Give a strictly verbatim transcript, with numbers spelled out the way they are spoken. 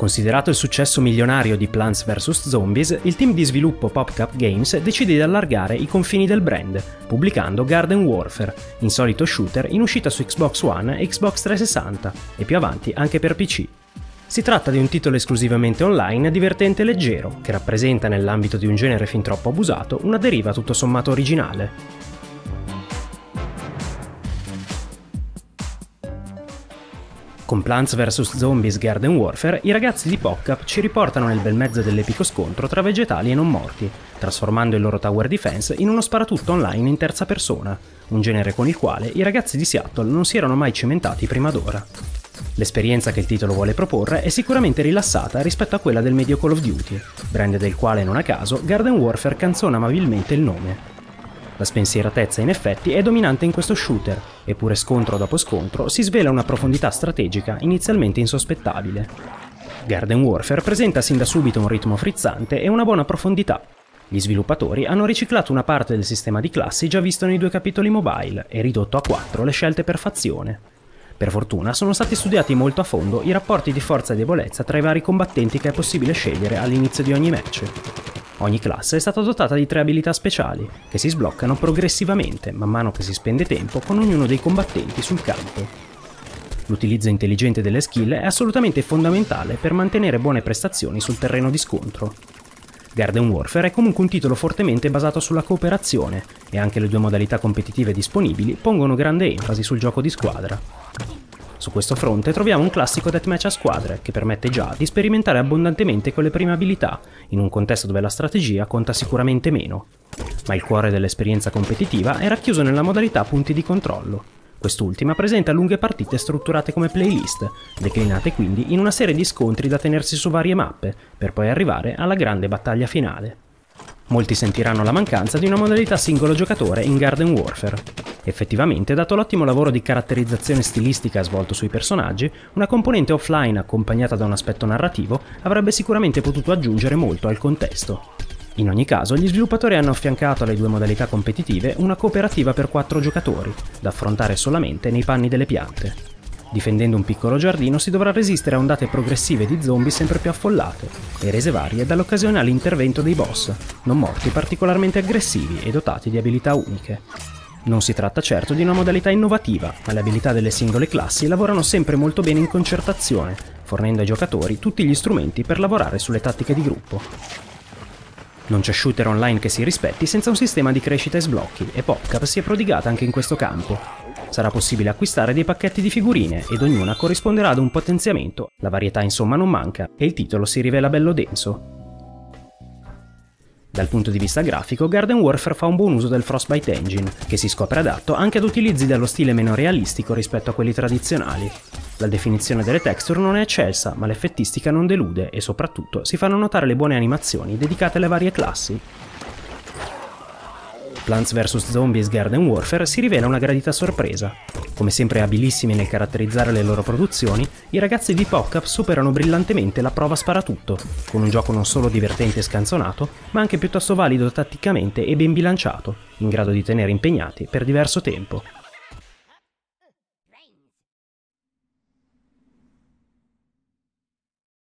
Considerato il successo milionario di Plants vs Zombies, il team di sviluppo PopCap Games decide di allargare i confini del brand, pubblicando Garden Warfare, insolito shooter in uscita su Xbox One e Xbox trecentosessanta, e più avanti anche per P C. Si tratta di un titolo esclusivamente online divertente e leggero, che rappresenta nell'ambito di un genere fin troppo abusato una deriva tutto sommato originale. Con Plants vs Zombies Garden Warfare, i ragazzi di PopCap ci riportano nel bel mezzo dell'epico scontro tra vegetali e non morti, trasformando il loro tower defense in uno sparatutto online in terza persona, un genere con il quale i ragazzi di Seattle non si erano mai cimentati prima d'ora. L'esperienza che il titolo vuole proporre è sicuramente rilassata rispetto a quella del medio Call of Duty, brand del quale non a caso Garden Warfare canzona amabilmente il nome. La spensieratezza in effetti è dominante in questo shooter, eppure scontro dopo scontro si svela una profondità strategica inizialmente insospettabile. Garden Warfare presenta sin da subito un ritmo frizzante e una buona profondità. Gli sviluppatori hanno riciclato una parte del sistema di classi già visto nei due capitoli mobile e ridotto a quattro le scelte per fazione. Per fortuna sono stati studiati molto a fondo i rapporti di forza e debolezza tra i vari combattenti che è possibile scegliere all'inizio di ogni match. Ogni classe è stata dotata di tre abilità speciali, che si sbloccano progressivamente man mano che si spende tempo con ognuno dei combattenti sul campo. L'utilizzo intelligente delle skill è assolutamente fondamentale per mantenere buone prestazioni sul terreno di scontro. Garden Warfare è comunque un titolo fortemente basato sulla cooperazione, e anche le due modalità competitive disponibili pongono grande enfasi sul gioco di squadra. Su questo fronte troviamo un classico deathmatch a squadre, che permette già di sperimentare abbondantemente con le prime abilità, in un contesto dove la strategia conta sicuramente meno. Ma il cuore dell'esperienza competitiva è racchiuso nella modalità punti di controllo. Quest'ultima presenta lunghe partite strutturate come playlist, declinate quindi in una serie di scontri da tenersi su varie mappe, per poi arrivare alla grande battaglia finale. Molti sentiranno la mancanza di una modalità singolo giocatore in Garden Warfare. Effettivamente, dato l'ottimo lavoro di caratterizzazione stilistica svolto sui personaggi, una componente offline accompagnata da un aspetto narrativo avrebbe sicuramente potuto aggiungere molto al contesto. In ogni caso, gli sviluppatori hanno affiancato alle due modalità competitive una cooperativa per quattro giocatori, da affrontare solamente nei panni delle piante. Difendendo un piccolo giardino si dovrà resistere a ondate progressive di zombie sempre più affollate, e rese varie dall'occasionale intervento dei boss, non morti particolarmente aggressivi e dotati di abilità uniche. Non si tratta certo di una modalità innovativa, ma le abilità delle singole classi lavorano sempre molto bene in concertazione, fornendo ai giocatori tutti gli strumenti per lavorare sulle tattiche di gruppo. Non c'è shooter online che si rispetti senza un sistema di crescita e sblocchi, e PopCap si è prodigata anche in questo campo. Sarà possibile acquistare dei pacchetti di figurine, ed ognuna corrisponderà ad un potenziamento, la varietà insomma non manca, e il titolo si rivela bello denso. Dal punto di vista grafico, Garden Warfare fa un buon uso del Frostbite Engine, che si scopre adatto anche ad utilizzi dallo stile meno realistico rispetto a quelli tradizionali. La definizione delle texture non è eccelsa, ma l'effettistica non delude e soprattutto si fanno notare le buone animazioni dedicate alle varie classi. Plants vs Zombies Garden Warfare si rivela una gradita sorpresa. Come sempre abilissimi nel caratterizzare le loro produzioni, i ragazzi di PopCap superano brillantemente la prova sparatutto, con un gioco non solo divertente e scanzonato, ma anche piuttosto valido tatticamente e ben bilanciato, in grado di tenere impegnati per diverso tempo.